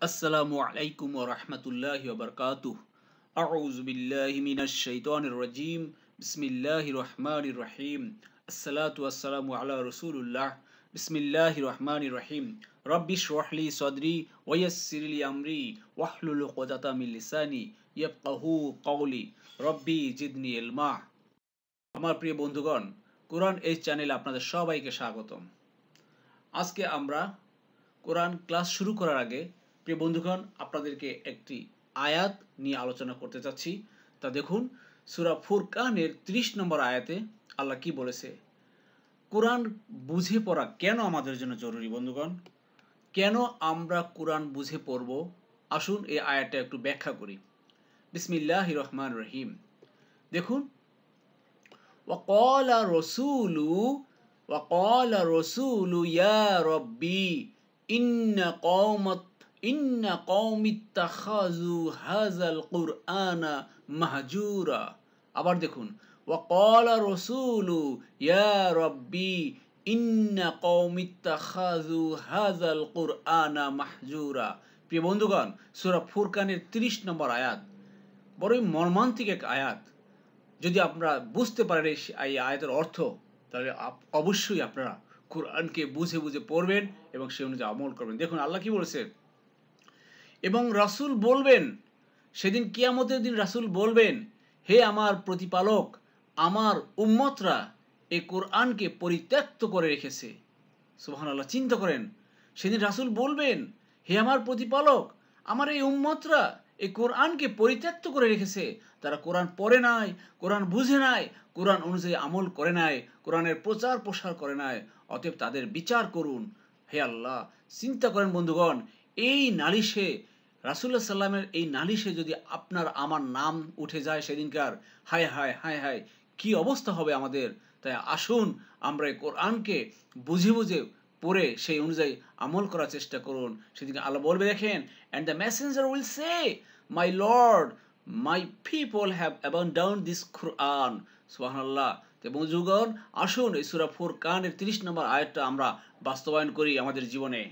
Assalamu alaikum wa rahmatullahi wa barakatuh. A'udhu billahi minash shaitanir rajim. Bismillahir rahmanir rahim. As-salatu was-salamu ala rasulullah. Bismillahir rahmanir rahim. Rabbi shrah li sadri wa yassir li amri wahlul 'uqdatam min lisani yafqahu qawli. Rabbi zidni ilma. Amar priyo bondhugon, Quran এই চ্যানেলে আপনাদের সবাইকে স্বাগতম। আজকে আমরা কোরআন class শুরু করার আগে প্রিয় বন্ধুগণ আপনাদেরকে একটি আয়াত নিয়ে আলোচনা করতে যাচ্ছি। তা দেখুন সূরা ফুরকানের 30 নম্বর আয়াতে আল্লাহ কি বলেছে। কোরআন বুঝে পড়া কেন আমাদের জন্য জরুরি বন্ধুগণ, কেন আমরা কোরআন বুঝে পড়ব, আসুন এই আয়াতটা একটু ব্যাখ্যা করি। বিসমিল্লাহির রহমানির রহিম। দেখুন وقال رسول يا ربي إن قوم اتخذوا هذا القرآن مهجورا. أبار دخون وقال رسول يا ربي إن قوم اتخذوا هذا القرآن مهجورا. প্রিয় বন্ধুগণ সূরা ফুরকানের 30 নম্বর আয়াত বড়ই মর্মান্তিক এক আয়াত। যদি আপনারা বুঝতে পারেন এই আয়াতের অর্থ তাহলে অবশ্যই আপনারা কুরআনকে বুঝে বুঝে পড়বেন এবং সেই অনুযায়ী আমল করবেন। দেখুন আল্লাহ কি বলেছেন, এবং রাসূল বলবেন, সেদিন কিয়ামতের দিন রাসূল বলবেন, হে আমার প্রতিপালক, আমার উম্মতরা এই কুরআনকে পরিত্যক্ত করে রেখেছে। সুবহানাল্লাহ, চিন্তা করেন, সেদিন রাসূল বলবেন, হে আমার প্রতিপালক, আমার এই উম্মতরা এই কোরআনকে পরিত্যক্ত করে রেখেছে। তারা কোরআন পড়ে নাই, কোরআন বুঝে নাই, কোরআন অনুযায়ী আমল করে নাই, কোরআনের প্রচার প্রসার করে নাই, অতএব তাদের বিচার করুন হে আল্লাহ। চিন্তা করেন বন্ধুগণ, এই নালিশে রাসূলুল্লাহ সাল্লাল্লাহু আলাইহি ওয়াসাল্লামের এই নালিশে যদি আপনার আমার নাম উঠে যায় সেদিনকার, হায় হায় হায় হায় কি অবস্থা হবে আমাদের। তাই আসুন আমরা এই কোরআনকে বুঝে বুঝে পড়ে সেই অনুযায়ী আমল করার চেষ্টা করুন। সেদিকে আল্লাহ বলবে, দেখেন, and the messenger will say, my lord, my people have abandoned this Quran. সুবহানাল্লাহ। তে বন্ধুগণ আসুন এই সূরা ফুরকানের 30 নম্বর আয়াতটা আমরা বাস্তবায়ন করি আমাদের জীবনে।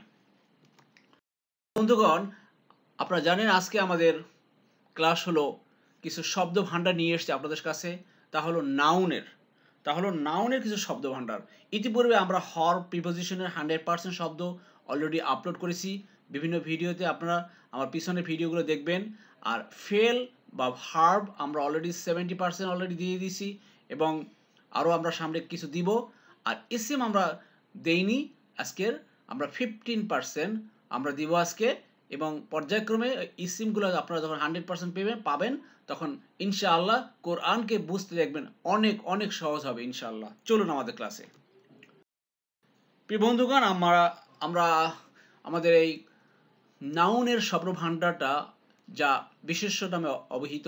বন্ধুগণ আপনারা জানেন আজকে আমাদের ক্লাস হলো কিছু শব্দ ভান্ডার নিয়ে এসেছে আপনাদের কাছে। তা হলো নাউনের, তাহলে নাউনের কিছু শব্দ ভান্ডার। ইতিপূর্বে আমরা হর প্রিপোজিশনের 100% শব্দ অলরেডি আপলোড করেছি বিভিন্ন ভিডিওতে, আপনারা আমার পিছনের ভিডিওগুলো দেখবেন। আর ফেল বা ভার্ব আমরা অলরেডি 70% অলরেডি দিয়ে দিয়েছি এবং আরও আমরা সামনে কিছু দিব। আর এসএম আমরা দেইনি, আজকের আমরা 15% আমরা দিব আজকে। এবং পর্যায়ক্রমে ইসিমগুলো আপনারা যখন 100% পাবেন তখন ইনশাআল্লাহ কোরআনকে বুঝতে দেখবেন অনেক অনেক সহজ হবে ইনশাআল্লাহ। চলুন আমাদের ক্লাসে। প্রিয় বন্ধুগণ আমরা আমাদের এই নাউনের শব্দ ভান্ডারটা যা বিশেষ্য নামে অবহিত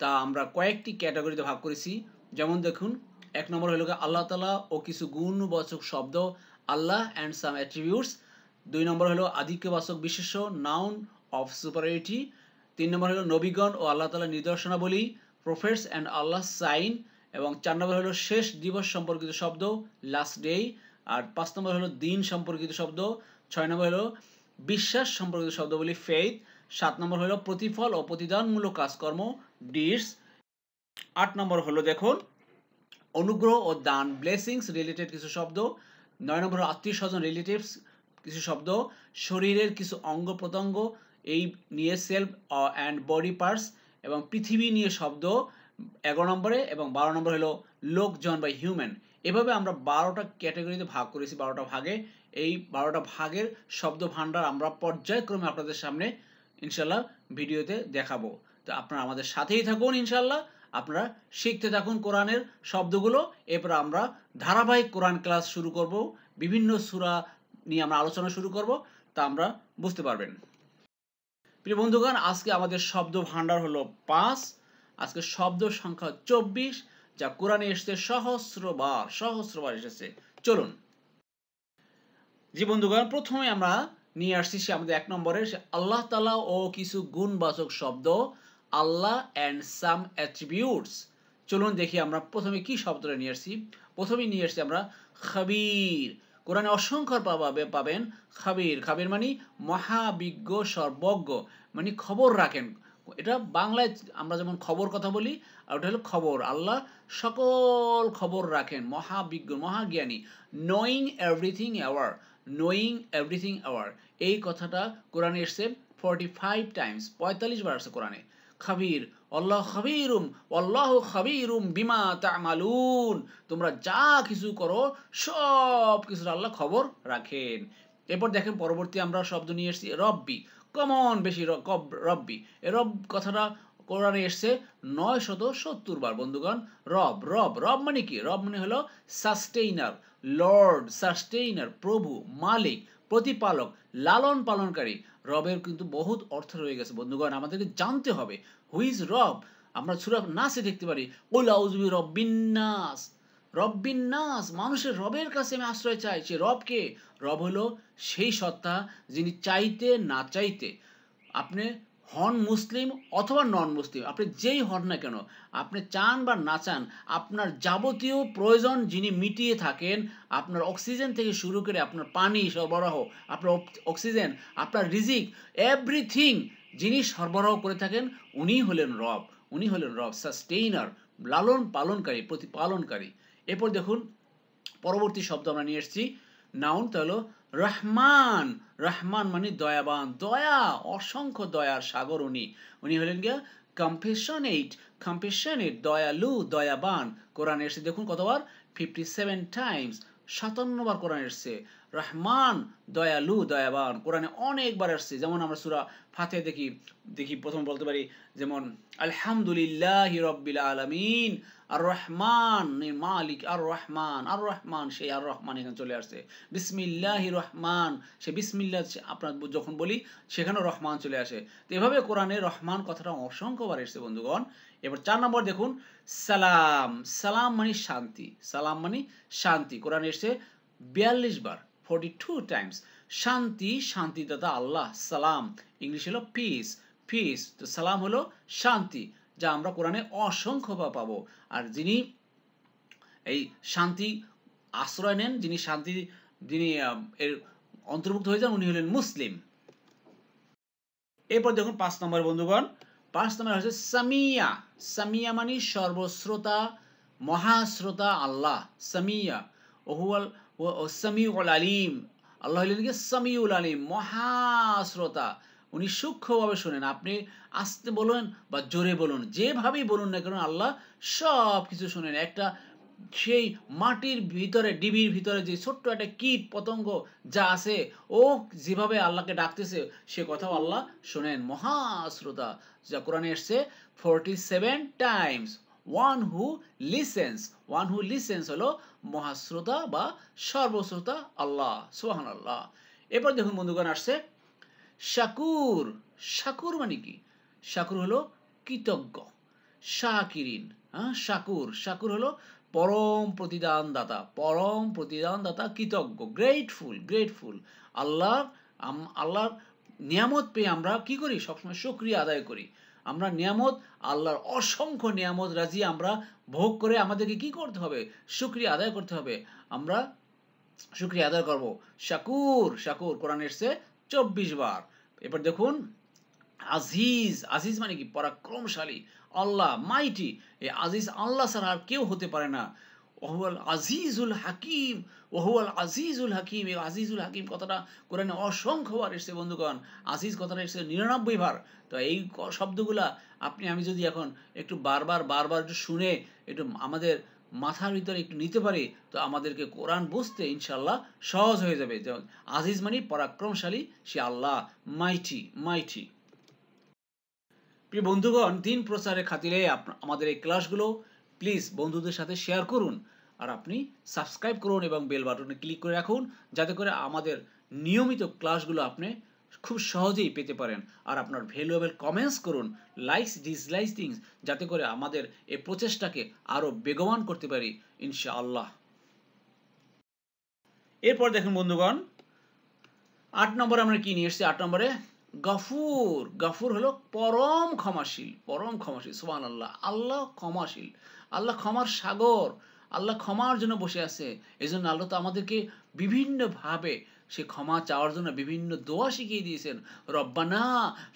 তা আমরা কয়েকটি ক্যাটাগরিতে ভাগ করেছি। যেমন দেখুন এক নম্বর হলো আল্লাহ তাআলা ও কিছু গুণবাচক শব্দ, আল্লাহ অ্যান্ড সাম অ্যাট্রিবিউটস। দুই নম্বর হলো আধিক্যবাচক বিশেষ্য, নাউন অফ সুপারিটি। তিন নম্বর হলো নবীগণ ও আল্লাহ তাআলার নিদর্শনাবলী, প্রফেটস অ্যান্ড আল্লাহ সাইন। এবং চার নম্বর হলো শেষ দিবস সম্পর্কিত শব্দ, লাস্ট ডে। আর পাঁচ নম্বর হলো দিন সম্পর্কিত শব্দ। ছয় নম্বর হলো বিশ্বাস সম্পর্কিত শব্দগুলি, ফেইথ। সাত নম্বর হলো প্রতিফল ও প্রতিদানমূলক কাজকর্ম, ডিডস। আট নম্বর হলো দেখুন অনুগ্রহ ও দান, ব্লেসিংস রিলেটেড কিছু শব্দ। নয় নম্বর হলো আত্মীয় স্বজন, রিলেটিভস কিছু শব্দ। শরীরের কিছু অঙ্গ প্রত্যঙ্গ এই নিয়ে সেলফ অ্যান্ড বডি পার্টস এবং পৃথিবী নিয়ে শব্দ 11 নম্বরে। এবং 12 নম্বর হলো লোকজন বা হিউম্যান। এভাবে আমরা 12টা ক্যাটাগরিতে ভাগ করেছি, 12টা ভাগে। এই 12টা ভাগের শব্দ ভান্ডার আমরা পর্যায়ক্রমে আপনাদের সামনে ইনশাল্লাহ ভিডিওতে দেখাবো। তো আপনারা আমাদের সাথেই থাকুন ইনশাল্লাহ, আপনারা শিখতে থাকুন কোরআনের শব্দগুলো। এরপর আমরা ধারাবাহিক কোরআন ক্লাস শুরু করব, বিভিন্ন সূরা নিয়ে আমরা আলোচনা শুরু করব, তা আমরা বুঝতে পারবেন। প্রিয় বন্ধুগণ আজকে আমাদের শব্দ ভান্ডার হলো 5। আজকে শব্দ সংখ্যা 24, যা কোরআনে এসেছে সহস্রবার এসেছে। চলুন জি বন্ধুগণ, প্রথমে আমরা নিয়ে আসছি সে আমাদের এক নম্বরে আল্লাহ তাআলা ও কিছু গুণবাচক শব্দ, আল্লাহ অ্যান্ড সাম অ্যাট্রিবিউটস। চলুন দেখি আমরা প্রথমে কি শব্দটা নিয়ে আসছি। প্রথমেই নিয়ে আসছি আমরা খাবির। কোরআনে অসংখ্য পাবেন খাবির, খাবির মানে মহাবিজ্ঞ, সর্বজ্ঞ মানে খবর রাখেন। এটা বাংলায় আমরা যেমন খবর কথা বলি, আর ওটা হলো খবর। আল্লাহ সকল খবর রাখেন, মহাবিজ্ঞ মহাজ্ঞানী। Knowing everything our, knowing everything our এই কথাটা কোরআনে এসছে 45 times, 45 বার আছে কোরআনে। খাবির, আল্লাহ খাবিরুম, আল্লাহ খাবিরুম বিমা তা'মালুন, তোমরা যা কিছু করো সব কিছুর আল্লাহ খবর রাখেন। এরপর দেখেন পরবর্তী আমরা শব্দ নিয়ে এসেছি রব্বি, কমন বেশি রব্বি। এ রব কথাটা কোরআনে এসছে 970 বার। বন্ধুগণ, রব রব রব মানে কি? রব মানে হলো সাস্টেইনার, লর্ড, সাস্টেইনার প্রভু, মালিক, প্রতিপালক, লালন পালনকারী। রবের কিন্তু বহুত অর্থ রয়ে গেছে বন্ধুগণ, আমাদেরকে জানতে হবে হুইজ রব। আমরা সূরা নাসে দেখতে পারি কুল আউযু বিরাব্বিন নাস, রব্বিন নাস, মানুষের রবের কাছে আমি আশ্রয় চাই। সে রবকে, রব হলো সেই সত্তা যিনি চাইতে না চাইতে, আপনি হন মুসলিম অথবা নন মুসলিম, আপনি যেই হন না কেন, আপনি চান বা না চান, আপনার যাবতীয় প্রয়োজন যিনি মিটিয়ে থাকেন। আপনার অক্সিজেন থেকে শুরু করে আপনার পানি সরবরাহ, আপনার অক্সিজেন, আপনার রিজিক, এভরিথিং যিনি সরবরাহ করে থাকেন উনি হলেন রব, উনি হলেন রব, সাস্টেইনার, লালন পালনকারী, প্রতিপালনকারী। এরপর দেখুন পরবর্তী শব্দ আমরা নিয়ে এসেছি নাউন, তা হলো রহমান। রহমান মানে দয়াবান, দয়া, অসংখ্য দয়ার সাগর উনি, উনি হলেন গিয়া কম্প্যাশনেট, কম্প্যাশনেট দয়ালু, দয়াবান। কোরআন এসছে দেখুন কতবার, 57 times, 57 বার কোরআন এসছে। রহমান দয়ালু দয়াবান কোরআনে অনেকবার এসছে। যেমন আমরা সূরা ফাতিহা দেখি প্রথম বলতে পারি যেমন আলহামদুলিল্লাহি রাব্বিল আলামিন, আর রহমান মালিক, আর রহমান, আর রহমান সেই আর রহমান এখানে চলে আসছে। বিসমিল্লাহির রহমান, সে বিসমিল্লাহ আপনার যখন বলি সেখানেও রহমান চলে আসে। তো এভাবে কোরআনে রহমান কথাটা অসংখ্যবার এসছে বন্ধুগণ। এবার 4 নম্বর দেখুন সালাম। সালাম মানে শান্তি, সালাম মানে শান্তি কোরআনে এসছে 42 বার, 42 times। শান্তি, শান্তিদাতা আল্লাহ, সালাম, ইংলিশ হলো পিস, পিস। তো সালাম হলো শান্তি, যা আমরা কোরআনে অসংখ্য পাবো। আর যিনি এই শান্তি আশ্রয় নেন, যিনি শান্তি, যিনি এর অন্তর্ভুক্ত হয়ে যান, উনি হলেন মুসলিম। এরপর দেখুন 5 নম্বর বন্ধুগণ, 5 নম্বর হচ্ছে সামিয়া। সামিয়া মানে সর্বশ্রোতা, মহাশ্রোতা আল্লাহ, সামিয়া। ওহুয়াল ও সামিউল আলিম, আল্লাহ হলেন কি সামিউল আলিম, মহাশ্রোতা, উনি সূক্ষ্মভাবে শোনেন। আপনি আস্তে বলুন বা জোরে বলুন, যেভাবেই বলুন না কেন, আল্লাহ সব কিছু শোনেন। একটা সেই মাটির ভিতরে, ডিবির ভিতরে যে ছোট্ট একটা কীট পতঙ্গ যা আছে, ও যেভাবে আল্লাহকে ডাকতেছে সে কথাও আল্লাহ শোনেন, মহাশ্রোতা। যা কোরআনে এসছে 47 times। One who listens, one who listens হলো মহাশ্রোতা বা সর্বশ্রোতা আল্লাহ, সুবহানাল্লাহ। এরপর দেখুন বন্ধুগণ আসছে শাকুর। শাকুর মানে কি? শাকুর হলো কৃতজ্ঞ, শাকিরিন, হ্যাঁ শাকুর, শাকুর হলো পরম প্রতিদান দাতা, পরম প্রতিদান দাতা, কৃতজ্ঞ, গ্রেটফুল, গ্রেটফুল। আল্লাহর নিয়ামত পেয়ে আমরা কি করি? সবসময় শুকরিয়া আদায় করি। আমরা নিয়ামত, আল্লাহর অসংখ্য নিয়ামত রাজি আমরা ভোগ করে আমাদেরকে কি করতে হবে? শুকরিয়া আদায় করতে হবে। আমরা শুকরিয়া আদায় করব। শাকুর, শাকুর কোরআনে এসছে 24 বার। এবার দেখুন আজিজ। আজিজ মানে কি? পরাক্রমশালী আল্লাহ, মাইটি। এই আজিজ আল্লাহ ছাড়া আর কেউ হতে পারে না। ওহুয়াল আজিজুল হাকিম, ওহুয়াল আজিজুল হাকিম। এই আজিজুল হাকিম কথাটা কোরআনে অসংখ্যবার এসছে বন্ধুগণ। আজিজ কথাটা এসছে 99 বার। তো এই শব্দগুলা আপনি আমি যদি এখন একটু বারবার একটু শুনে একটু আমাদের মাথার ভিতরে একটু নিতে পারি, তো আমাদেরকে কোরআন বুঝতে ইনশাল্লাহ সহজ হয়ে যাবে। যেমন আজিজ মানে পরাক্রমশালী, সে আল্লাহ, মাইটি, মাইটি। প্রিয় বন্ধুগণ, দিন প্রচারের খাতিরে আমাদের এই ক্লাসগুলো প্লিজ বন্ধুদের সাথে শেয়ার করুন, আর আপনি সাবস্ক্রাইব করুন এবং বেল বাটনে ক্লিক করে রাখুন, যাতে করে আমাদের নিয়মিত ক্লাসগুলো আপনি খুব সহজেই পেতে পারেন। আর আপনার ভ্যালুয়েবল কমেন্টস করুন, লাইকস, ডিসলাইকস, থিংস, যাতে করে আমাদের এই প্রচেষ্টাকে আরও বেগবান করতে পারি ইনশাআল্লাহ। এরপর দেখুন বন্ধুগণ 8 নম্বরে আমরা কি নিয়ে এসেছি? 8 নম্বরে গফুর। গফুর হলো পরম ক্ষমাশীল, পরম ক্ষমাশীল, সুবহানাল্লাহ। আল্লাহ ক্ষমাশীল, আল্লাহ ক্ষমার সাগর, আল্লাহ ক্ষমার জন্য বসে আছে। এই জন্য আল্লাহ তো আমাদেরকে বিভিন্নভাবে সে ক্ষমা চাওয়ার জন্য বিভিন্ন দোয়া শিখিয়ে দিয়েছেন রব্বানা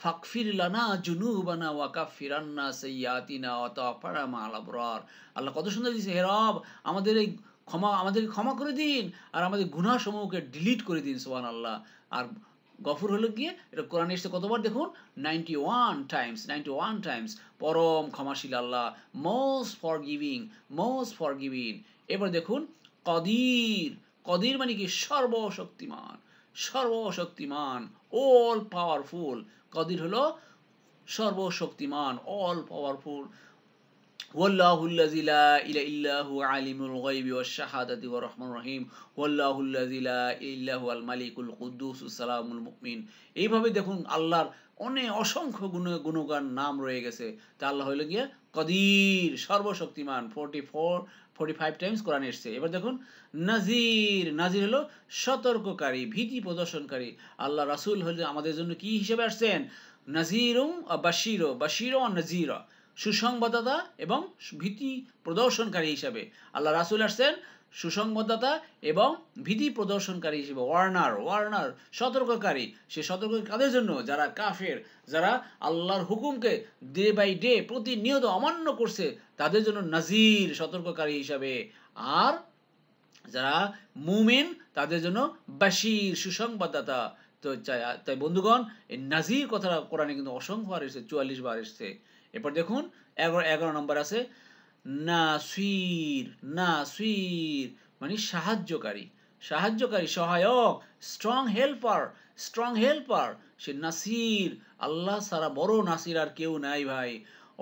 ফাগফির লানা জুনুবানা ওয়া কাফির আন্না সাইয়্যাতিনা ওয়া তাওফানা মাআল আবরার আল্লাহ কত সুন্দর দিয়েছে হে রব আমাদের এই ক্ষমা আমাদেরকে ক্ষমা করে দিন আর আমাদের গুনাহসমূহকে ডিলিট করে দিন সুবহানাল্লাহ আর গফুর হলো কি এটা কোরআনে এসে কতবার দেখুন 91 times পরম ক্ষমাশীল আল্লাহ মোস্ট ফরগিভিং এবার দেখুন قدير মানে কি সর্বশক্তিমান all powerful قدير হলো সর্বশক্তিমান all powerful والله الذي لا إله إلا هو عالم الغيب والشهادة والرحمن الرحيم والله الذي لا إله إلا هو الملك القدوس السلام المؤمن এইভাবে দেখুন আল্লাহর অনেক অসংখ্য গুণগান নাম রয়ে গেছে তা আল্লাহ হলো কি কদির সর্বশক্তিমান 44-45 টাইমস কোরআনে এসেছে এবার দেখুন নাজির হলো সতর্ককারী ভীতি প্রদর্শনকারী আল্লাহ রাসূল হলো আমাদের জন্য কি হিসেবে আসেন নাজিরুম বাশীর ও নাজিরা সুসংবাদদাতা এবং ভীতি প্রদর্শনকারী হিসেবে আল্লাহ রাসূল আসেন সুসংবাদদাতা এবং ভীতি প্রদর্শনকারী হিসেবে ওয়ার্নার সতর্ককারী সে সতর্ককারী কাদের জন্য যারা কাফের যারা আল্লাহর হুকুমকে ডে বাই ডে প্রতিনিয়ত অমান্য করছে তাদের জন্য নাজির সতর্ককারী হিসেবে আর যারা মুমিন তাদের জন্য বাশীর সুসংবাদদাতা তো তাই বন্ধুগণ এই নাজির কথাটা কোরআনে কিন্তু অসংখ্য এসেছে 44 বার এসেছে এরপর দেখুন 11 নম্বর আছে নাসির মানে সাহায্যকারী সহায়ক স্ট্রং হেল্পার সে নাসির আল্লাহ সারা বড় নাসির আর কেউ নাই ভাই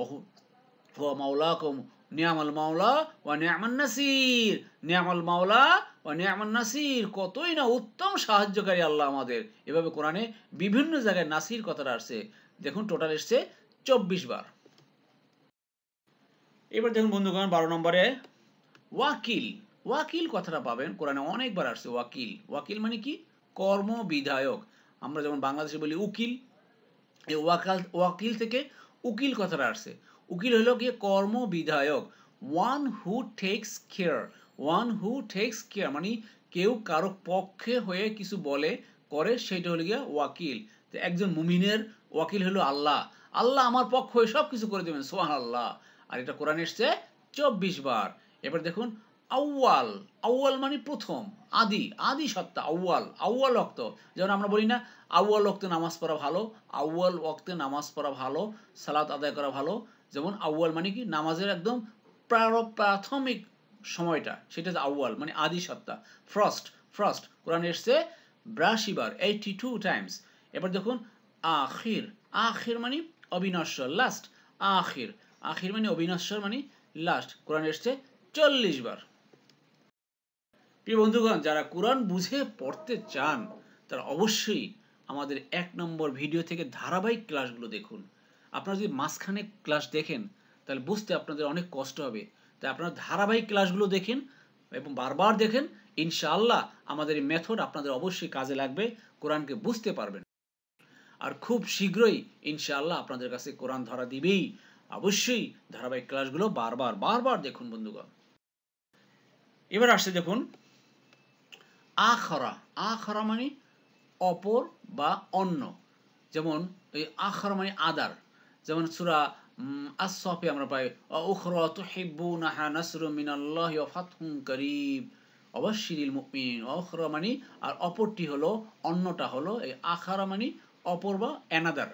ওয়া মাওলাকুম নিয়ামাল মাওলা ওয়া নিয়ামান নাসির নিয়ামাল মাওলা ওয়া নিয়ামান নাসির কতই না উত্তম সাহায্যকারী আল্লাহ আমাদের এভাবে কোরআনে বিভিন্ন জায়গায় নাসির কথাটা আসছে দেখুন টোটাল আসছে 24 বার এবার দেখুন বন্ধুগণ 12 নম্বরে ওয়াকিল কথাটা পাবেন কোরআনে অনেকবার আসছে ওয়াকিল মানে কি কর্মবিধায়ক আমরা যেমন বাংলাদেশে বলি উকিল এই ওয়াকিল থেকে উকিল কথাটা আসছে উকিল হলো কি কর্মবিধায়ক ওয়ান হু টেকস কেয়ার মানে কেউ কারো পক্ষে হয়ে কিছু বলে করে সেটা হলো কি ওয়াকিল তো একজন মুমিনের ওয়াকিল হলো আল্লাহ আমার পক্ষ হয়ে সবকিছু করে দিবেন সুবহানাল্লাহ আর এটা কোরআনে আসছে 24 বার এবার দেখুন আউয়াল মানে প্রথম আদি সত্তা আউয়াল ওয়াক্ত যেমন আমরা বলি না আউয়াল ওয়াক্তে নামাজ পড়া ভালো আউয়াল ওয়াক্তে নামাজ পড়া ভালো সালাত আদায় করা ভালো যেমন আউয়াল মানে কি নামাজের একদম প্রাথমিক সময়টা সেটা আউয়াল মানে আদি সত্তা ফার্স্ট কোরআনে আসছে 82 বার 82 টাইমস এবার দেখুন আখির মানে অবিনশ্বর লাস্ট আখির মানে অবিনশ্বর মানে লাস্ট কোরআন এসেছে 40 বার প্রিয় বন্ধুগণ যারা কোরআন বুঝে পড়তে চান তারা অবশ্যই আমাদের 1 নম্বর ভিডিও থেকে ধারাবাহিক ক্লাসগুলো দেখুন আপনারা যদি মাঝখানে ক্লাস দেখেন তাহলে বুঝতে আপনাদের অনেক কষ্ট হবে তাই আপনারা ধারাবাহিক ক্লাসগুলো দেখেন এবং বারবার দেখেন ইনশাআল্লাহ আমাদের এই মেথড আপনাদের অবশ্যই কাজে লাগবে কোরআনকে বুঝতে পারবেন আর খুব শীঘ্রই ইনশাআল্লাহ আপনাদের কাছে কোরআন ধরা দিবেই অবশ্যই ধারাবাহিক ক্লাসগুলো বারবার দেখুন বন্ধুগণ এবার আসছে দেখুন আখরা মানে অপর বা অন্য যেমন এই আখরা মানে আদার যেমন সূরা আস-সাফে আমরা পাই উখরা তুহিব্বুনাহা নাসরুম মিনাল্লাহি ওয়া ফাতহুন করিম ওয়াবশিরিল মুমিনিন আখরা মানে আর অপরটি হলো অন্যটা হলো এই আখরা মানে অপূর্ব অ্যানাদার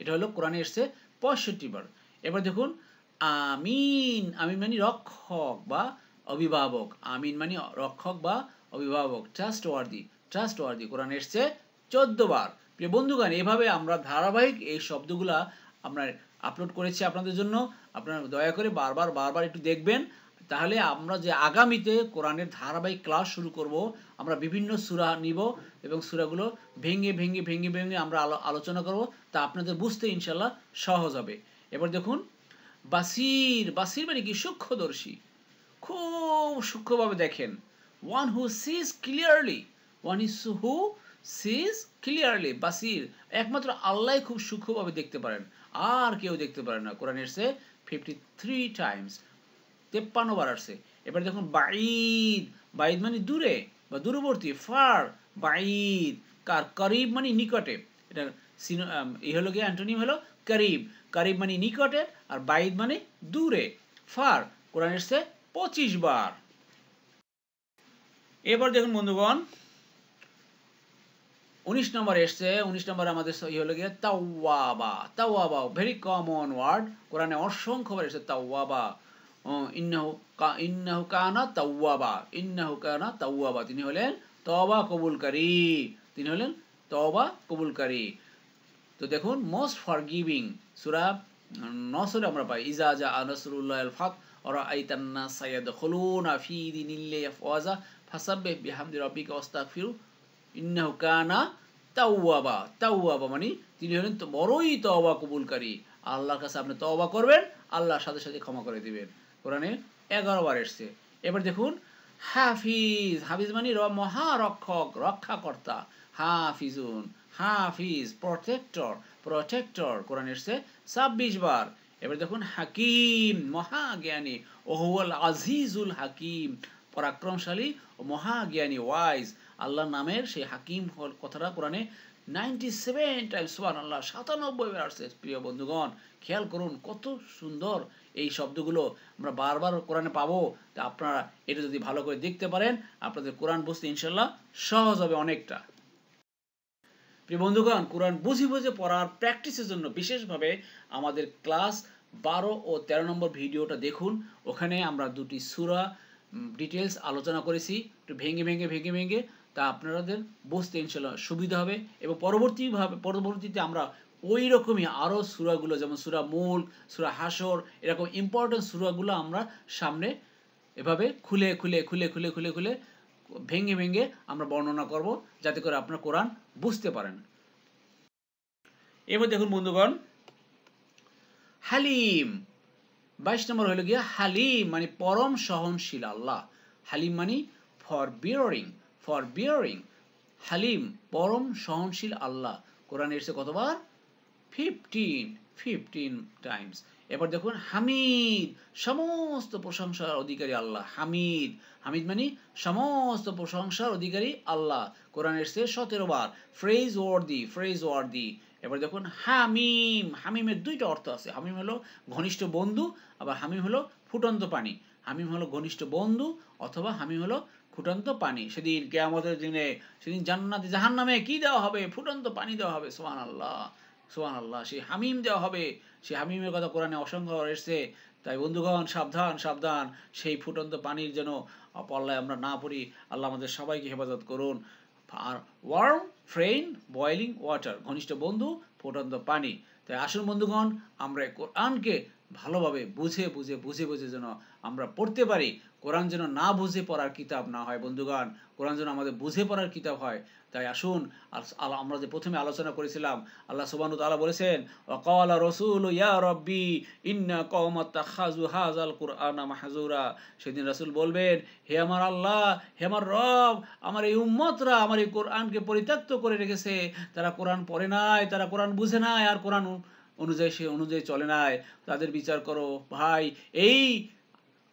এটা হলো কোরআনে এসেছে 65 বার এবার দেখুন আমিন মানে রক্ষক বা অভিভাবক ট্রাস্টওয়ার্দি কোরআনে এসেছে 14 বার প্রিয় বন্ধুগণ এইভাবে আমরা ধারাবাহিক এই শব্দগুলা আমরা আপলোড করেছি আপনাদের জন্য আপনারা দয়া করে বারবার একটু দেখবেন তাহলে আমরা যে আগামীতে কোরআনের ধারাবাহিক ক্লাস শুরু করব আমরা বিভিন্ন সূরা নিব এবং সূরাগুলো ভেঙে আমরা আলোচনা করব তা আপনাদের বুঝতে ইনশাআল্লাহ সহজ হবে এবার দেখুন বাসির মানে কি সূক্ষ্মদর্শী খুব সূক্ষ্মভাবে দেখেন one who sees clearly বাসির একমাত্র আল্লাহই খুব সূক্ষ্মভাবে দেখতে পারেন আর কেউ দেখতে পারে না কোরআনে এসেছে 53 times 53 বার আসছে এবার দেখুন বাঈদ মানে দূরে বা দূরবর্তী, ফার, বাঈদ। কার করিব মানে নিকটে, এটার এই হলো গিয়ে অ্যান্টোনিম হলো করিব। করিব মানে নিকটে আর বাঈদ মানে দূরে। ফার কোরআন এসেছে 25 বার। এবার দেখুন বন্ধুগণ 19 নম্বরে এসছে। 19 নম্বরে আমাদের হলো গিয়ে তাওয়াবা। তাওয়াবা ভেরি কমন ওয়ার্ড, কোরআনে অসংখ্যবার এসছে তাওয়াবা। ইন্নাহু কানা তাওয়াবা, ইন্নাহু কানা তাওয়াবা, তিনি হলেন তওবা কবুলকারী, তিনি হলেন তওবা কবুলকারী। তো দেখুন মোস্ট ফরগিভিং সূরা নসরে আমরা পাই ইজা জা নাসরুল্লাহ আল ফাত ওয়া রাআইতান নাস ইয়াদখুলুনা ফি দীনিল্লাহি আফওয়াজা ফাসাব্বিহ বিহামদি রাব্বিকা ওয়াস্তাগফির ইন্নাহু কানা তাওয়াবা। তাওয়াবা মানে তিনি হলেন তো বড়ই তওবা কবুলকারী। আল্লাহর কাছে আপনি তওবা করবেন, আল্লাহর সাথে সাথে ক্ষমা করে দিবেন। কোরআনে 11 বার এসছে। এবার দেখুন হাফিজ। হাফিজ মানে মহারক্ষক, রক্ষাকর্তা। হাফিজুন, হাফিজ, প্রোটেক্টর, প্রোটেক্টর, কোরআন এসছে 26 বার। এবার দেখুন হাকিম, মহাজ্ঞানী। ওহুয়াল আজিজুল হাকিম, পরাক্রমশালী ও মহাজ্ঞানী, ওয়াইজ। আল্লাহর নামের সেই হাকিম কথাটা কোরআনে 97 টাইমস, সুবহানাল্লাহ, 97 বার আসছে। প্রিয় বন্ধুগণ খেয়াল করুন কত সুন্দর এই শব্দগুলো আমরা বারবার কোরআনে পাবো। তা আপনারা এটা যদি ভালো করে দেখতে পারেন আপনাদের কোরআন বুঝতে ইনশাল্লাহ সহজ হবে অনেকটা। প্রিয় বন্ধুগণ কোরআন বুঝি বুঝে পড়ার প্র্যাকটিসের জন্য বিশেষভাবে আমাদের ক্লাস 12 ও 13 নম্বর ভিডিওটা দেখুন। ওখানে আমরা 2টি সূরা ডিটেলস আলোচনা করেছি একটু ভেঙে ভেঙে, তা আপনাদের বুঝতে ইনশাল্লাহ সুবিধা হবে। এবং পরবর্তীতে আমরা ওই রকমই আরও সূরাগুলো, যেমন সূরা মুলক, সূরা হাসর, এরকম ইম্পর্টেন্ট সূরাগুলো আমরা সামনে এভাবে খুলে ভেঙে আমরা বর্ণনা করব, যাতে করে আপনারা কোরআন বুঝতে পারেন। এবার দেখুন বন্ধুগণ হালিম। 22 নম্বর হলো গিয়ে হালিম মানে পরম সহনশীল আল্লাহ। হালিম মানে ফর বিয়ারিং, হালিম পরম সহনশীল আল্লাহ। কোরআন এসেছে কতবার? 15 টাইমস। এবার দেখুন হামিদ, সমস্ত প্রশংসার অধিকারী আল্লাহ। হামিদ মানে সমস্ত প্রশংসার অধিকারী আল্লাহ। কোরআন এসেছে 17 বার। Praiseworthy. এবার দেখুন হামিম। হামিমের 2টা অর্থ আছে। হামিম হলো ঘনিষ্ঠ বন্ধু, আবার হামিম হলো ফুটন্ত পানি। হামিম হলো ঘনিষ্ঠ বন্ধু অথবা হামিম হলো ফুটন্ত পানি। সেদিন কিয়ামতের দিনে সেদিন জান্নাতে জাহান্নামে কি দেওয়া হবে? ফুটন্ত পানি দেওয়া হবে। সুবহানাল্লাহ, সেই হামিম দেওয়া হবে। সেই হামিমের কথা কোরআনে অসংখ্য এসেছে। তাই বন্ধুগণ সাবধান, সেই ফুটন্ত পানির যেন পল্লায় আমরা না পড়ি। আল্লাহ আমাদের সবাইকে হেফাজত করুন। আর ওয়ার্ম ফ্রেন্ড, বয়েলিং ওয়াটার, ঘনিষ্ঠ বন্ধু, ফুটন্ত পানি। তাই আসুন বন্ধুগণ আমরা কোরআনকে ভালোভাবে বুঝে যেন আমরা পড়তে পারি। কোরআন যেন না বুঝে পড়ার কিতাব না হয় বন্ধুগণ, কোরআন যেন আমাদের বুঝে পড়ার কিতাব হয়। তাই আসুন, আমরা যে প্রথমে আলোচনা করেছিলাম, আল্লাহ সুবহানাহু ওয়া তাআলা বলেছেন ওয়াকালা রাসূল ইয়া রাব্বি ইন্না কওমাতাখাযু হাযাল কুরআনা মাহজুরা। সেদিন রাসূল বলবেন, হে আমার আল্লাহ, হে আমার রব, আমার এই উম্মতরা আমার এই কোরআনকে পরিত্যক্ত করে রেখেছে। তারা কোরআন পড়ে নাই, তারা কোরআন বুঝে নাই, আর কোরআন সে অনুযায়ী চলে নাই। তাদের বিচার করো ভাই। এই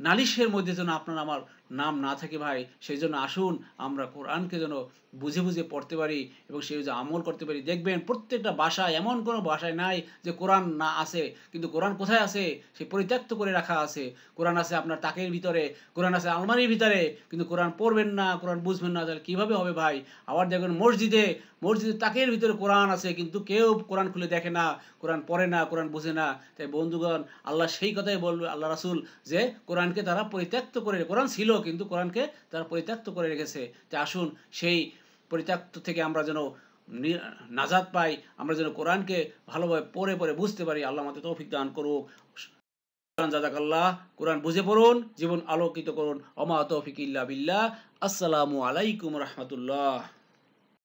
নালিশের মধ্যে যেন আপনার আমার নাম না থাকে ভাই। সেই জন্য আসুন আমরা কোরআনকে যেন বুঝে পড়তে পারি এবং সেই যে আমল করতে পারি। দেখবেন প্রত্যেকটা বাসায়, এমন কোনো বাসায় নাই যে কোরআন না আছে। কিন্তু কোরআন কোথায় আছে? সে পরিত্যক্ত করে রাখা আছে। কোরআন আছে আপনার তাকের ভিতরে, কোরআন আছে আলমারির ভিতরে, কিন্তু কোরআন পড়বেন না, কোরআন বুঝবেন না, তাহলে কীভাবে হবে ভাই? আবার দেখবেন মসজিদের তাকের ভিতরে কোরআন আছে, কিন্তু কেউ কোরআন খুলে দেখে না, কোরআন পড়ে না, কোরআন বুঝে না। তাই বন্ধুগণ আল্লাহ সেই কথাই বলবে, আল্লাহ রাসূল, যে কোরআনকে তারা পরিত্যক্ত করে, কোরআন ছিল কিন্তু কোরআনকে তারা পরিত্যক্ত করে রেখেছে। তাই আসুন সেই পরিত্যক্ত থেকে আমরা যেন নাজাত পাই, আমরা যেন কোরআনকে ভালোভাবে পড়ে বুঝতে পারি। আল্লাহ আমাদের তৌফিক দান করুক। জাযাকাল্লাহ। কোরআন বুঝে পড়ুন, জীবন আলোকিত করুন। ওয়া মা তৌফিক ইল্লা বিল্লাহ। আসসালামু আলাইকুম রাহমাতুল্লাহ।